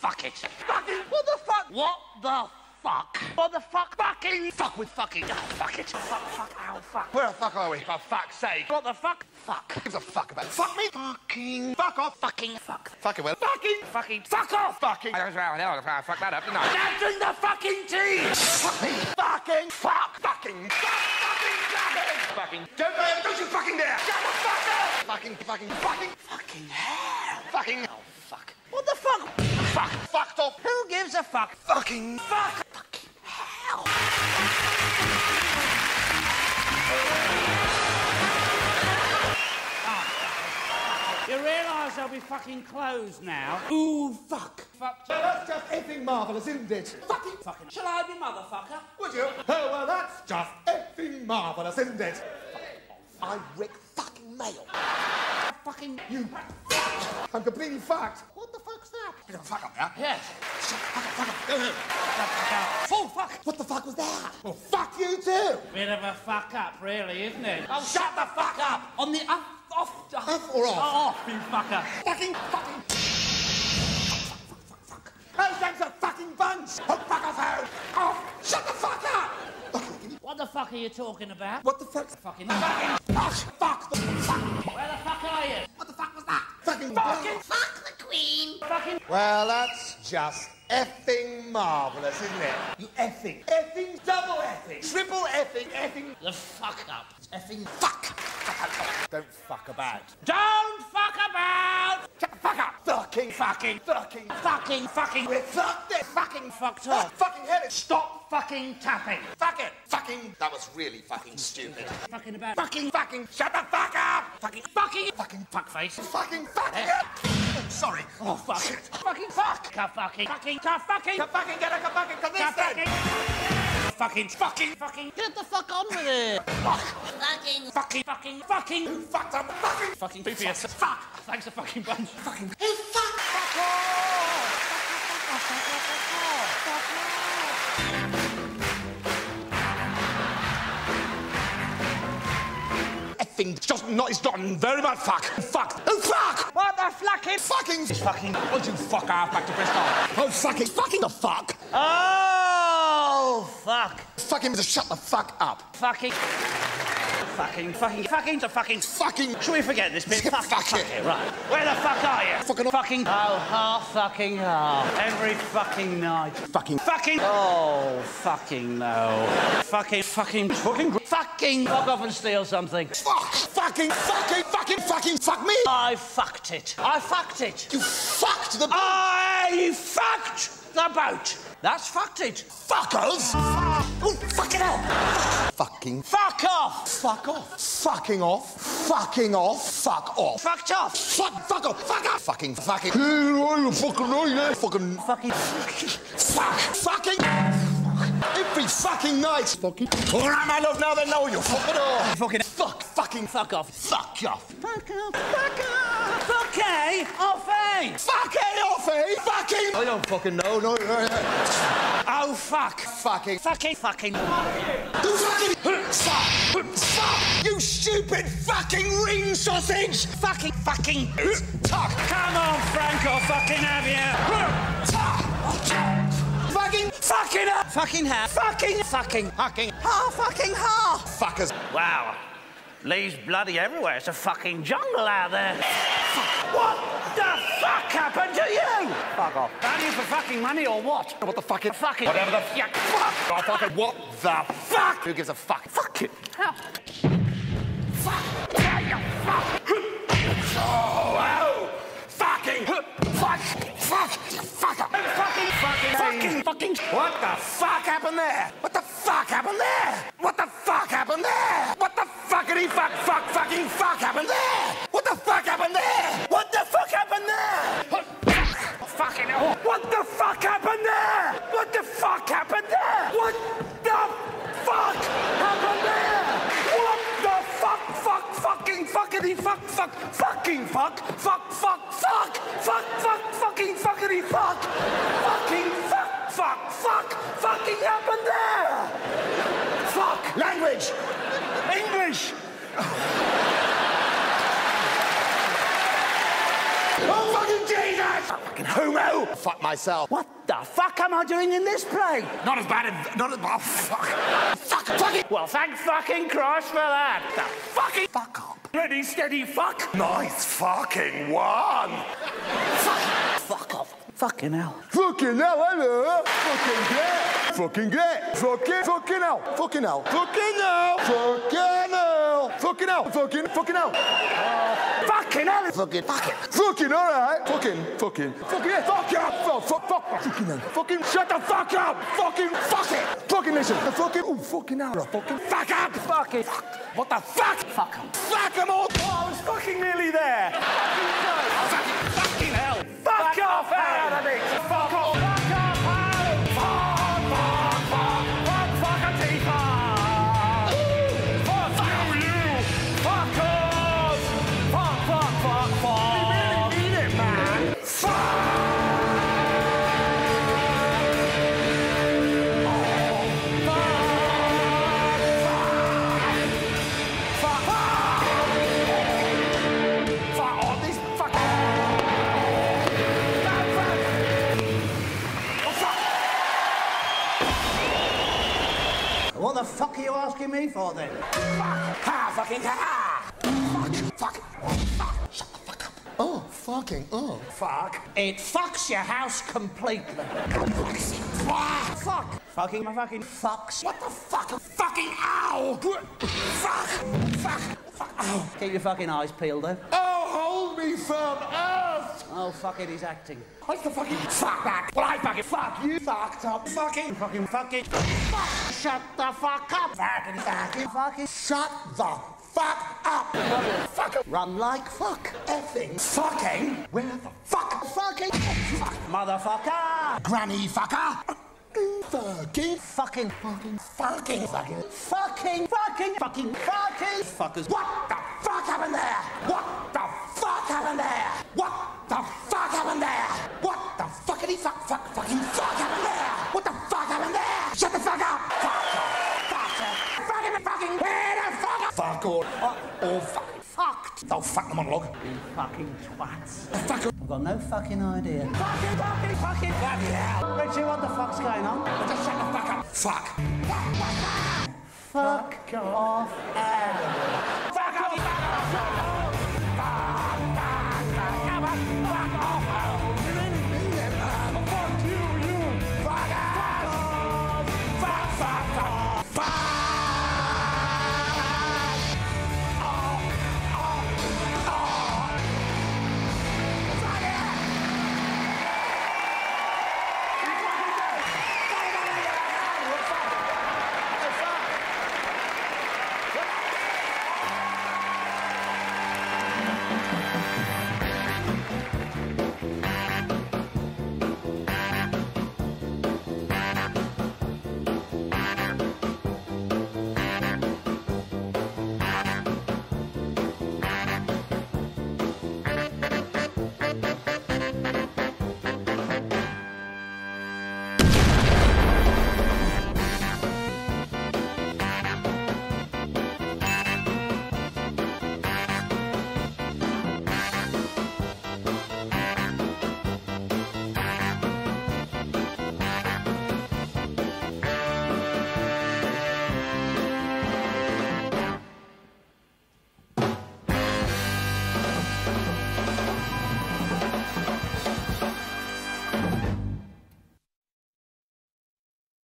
fuck it. Fucking what the fuck? What the fuck? What the fuck? Fucking fuck with fucking. Oh, fuck it. Fuck, fuck, ow, fuck. Where the fuck are we? For fuck's sake. What the fuck? Fuck. Who gives a fuck about it? Fuck me. Fucking. Fuck off. Fucking. Fuck. Fucking well. Fucking. Fucking. Fuck off. Fucking. I was around now. I fucked that up, didn't I? Now drink the fucking tea. Fuck me. Fucking. Fuck. Fucking. Fuck. Fucking don't you fucking dare! Shut the fuck up! Fucking, fucking, fucking, fucking hell! Fucking, oh fuck. What the fuck? Fuck, fucked off. Who gives a fuck? Fucking, fuck. Fucking hell. Oh. You realise I'll be fucking closed now? Ooh, fuck. Fuck. Well, that's just effing marvellous, isn't it? Fucking, fucking. Shall I be motherfucker? Would you? Oh, well, that's just effing marvellous, isn't it? I wreck fucking mail. Fucking you. I'm completely fucked. What the fuck's that? You got a fuck up now? Yes. Shut the fuck up, fuck up. Oh, fuck. What the fuck was that? Well, fuck you too. Bit of a fuck up, really, isn't it? Oh, shut the fuck up. On the up, off, off or off? Off, you fucker. Fucking, fucking. Fuck, fuck, fuck, fuck. Oh, thanks a fucking bunch. Oh, fuck off, home. Off. Shut the fuck up. What the fuck are you talking about? What the fuck's fucking fucking fuck? Fuck the fuck! Where the fuck are you? What the fuck was that? Fucking fucking fuck the Queen! Fucking well, that's just effing marvellous, isn't it? You effing, effing, double effing, triple effing, effing the fuck up. It's effing fuck. Don't fuck about. Don't fuck about. Shut the fuck up. Fucking, fucking, fucking, fucking, fucking. We're fucked it. Fucking fucked up. Fucking hell it. Stop fucking tapping. Fuck it. Fucking. That was really fucking stupid. Fucking about. Fucking, fucking. Shut the fuck up. Fucking, fucking, fucking fuckface. Fucking, fucking. Sorry. Oh fuck. Shit. Fucking fuck. Ka fucking. Fucking. Ka fucking. Ka fucking. Get a ka fucking. Ka this thing. Fucking, fucking, fucking, get the fuck on with it! Fuck! Fucking, fucking, fucking, fucking, who fucked up? Fucking, fucking, BPS. Fuck! Thanks a fucking bunch. Fucking, who fucked? Fuck off! Fuck off, fuck off, fuck off, fuck off! Effing, just not, it's not very bad fuck. Fuck! Who fuck? What the fucking? Fucking, fucking, why don't you fuck off back to Bristol? Oh, fucking, fucking the fuck! Oh, fuck. Fucking to shut the fuck up. Fucking. Fucking, fucking, fucking to fucking. Fucking. Shall we forget this bit? Fuck, fuck, fuck it. Right. Where the fuck are you? Fucking. Fucking. Oh, half fucking half. Every fucking night. Fucking. Fucking. Oh, fucking no. Fucking, fucking, fucking. Fucking. Fuck off and steal something. Fuck. Fucking, fucking, fucking, fucking, fuck me. I fucked it. I fucked it. You fucked the boat. I fucked the boat. That's fucked it. Fuck off! Oh, fuck it up! Fucking. Fuck off! Fuck off! Fucking off! Fucking off! Fuck off! Fucked off! Fuck! Fuck off! Fuck off! Fucking! Fucking! Fucking! Fucking! Fucking! Fuck! Fucking! Every fucking night! Fucking! I love now they know you! Fuck it off! Fucking! Fuck! Fucking! Fuck off! Fuck off! Fuck off! Fuck off! Fuck off! Fucking off, eh? Fucking! I don't fucking know, no, no, no. Oh, fuck. Fucking. Fucking. Fucking. Fuck you! You fucking. Fuck! Fuck! You stupid fucking ring sausage! Fucking. Fucking. Fuck! Come on, Frank, I'll fucking have you! Fucking. Fucking up! Fucking half. Fucking. Fucking. Fucking. Half fucking half! Fuckers. Wow. Leaves bloody everywhere. It's a fucking jungle out there. Fuck. What the fuck happened to you? Fuck off. Value for fucking money or what? What the fucking fucking whatever the fuck. Fuck. Oh, fucking what the fuck? Who gives a fuck? Fuck it. Fuck. Fuck. Yeah, you fuck. Oh, oh. Fucking. Fuck. Fuck. Fuck up. Fucking. Fucking. Fucking. Fucking. What the fuck happened there? What the fuck happened there? What the fuck happened there? What the fuckity fuck fuck fucking fuck happened there? What the fuck happened there? What the fuck happened there? Fucking hell. What the fuck happened there? What the fuck happened there? What the fuck happened there? What the fuck fuck fucking fuckity fuck fuck fucking fuck fuck fuck fuck fuck fuck fucking fuckity fuck fucking fuck fuck fuck fucking happened there? Fuck language. English! Oh, fucking Jesus! Fucking homo! Fuck myself. What the fuck am I doing in this place? Not as bad as... Not as... Oh, fuck. Fuck. Fucking... Well, thank fucking Christ for that. The fucking... Fuck up. Ready, steady, fuck. Nice fucking one. Fuck. Fuck off. Fucking hell. Fucking hell, hello. Fucking great. Fucking great. Fucking... Fucking hell. Fucking hell. Fucking hell. Fucking hell. Fucking hell. Fucking... Fucking hell. Fucking hell. Fucking... Fucking... Fucking alright. Fucking... Fucking... Fucking... Fuck up. Oh, fuck... Fuck... Fucking hell. Fucking... Shut the fuck up. Fucking... Fuck it. Fucking listen. The fucking... Ooh, fucking hell. Fucking... Fuck up. Fucking... Fuck. What the fuck? Fuck them. Fuck them all. Oh, I was fucking nearly there. Fucking hell. Fuck off out of it. Fuck off. Fuck off out. Fuck, fuck, fuck. Fuck, fuck a teapot. Fuck you, you. Fuck us. Fuck, fuck, fuck, fuck. We really mean it, man. Fuck. Fuck. Fuck. Fuck. Fuck. Fuck. This fucking... What the fuck are you asking me for then? Fuck! Ha! Fucking ha! Fuck! Fuck! Fuck! Shut the fuck up! Oh, fucking oh! Fuck! It fucks your house completely. Fuck! Fuck! Fucking my fucking fucks! What the fuck? Fucking ow! Fuck! Fuck! Fuck! Ow! Keep your fucking eyes peeled though. Oh, hold me from earth! Oh, fuck it, he's acting. What's the fucking fuck back? Well, I fucking fuck you, fucked up, fucking, fucking, fucking, fuck! Shut the fuck up! Fucking, fucking, fucking, shut the fuck up! Fuck! Run like fuck! Effing fucking! Where the fuck? Fucking! Fuck! Motherfucker! Granny fucker! Fucking, fucking, fucking, fucking, fucking, fucking, fucking, fucking, fucking, fuckers! What the fuck happened there? What the fuck happened there? What the fuck happened there? What the fuckity fuck fuck fucking fuck happened there? What the fuck happened there? Shut the fuck up! Fuck off! Fuck off! Fucking fucking where the fuck off! Fuck off! Oh fuck! Fucked! Oh fuck the monologue! You fucking twats! Fucker! I've got no fucking idea. Fucking fucking fucking bloody hell! Richie, what the fuck's going on? Just shut the fuck up! Fuck! Fuck! Fuck off!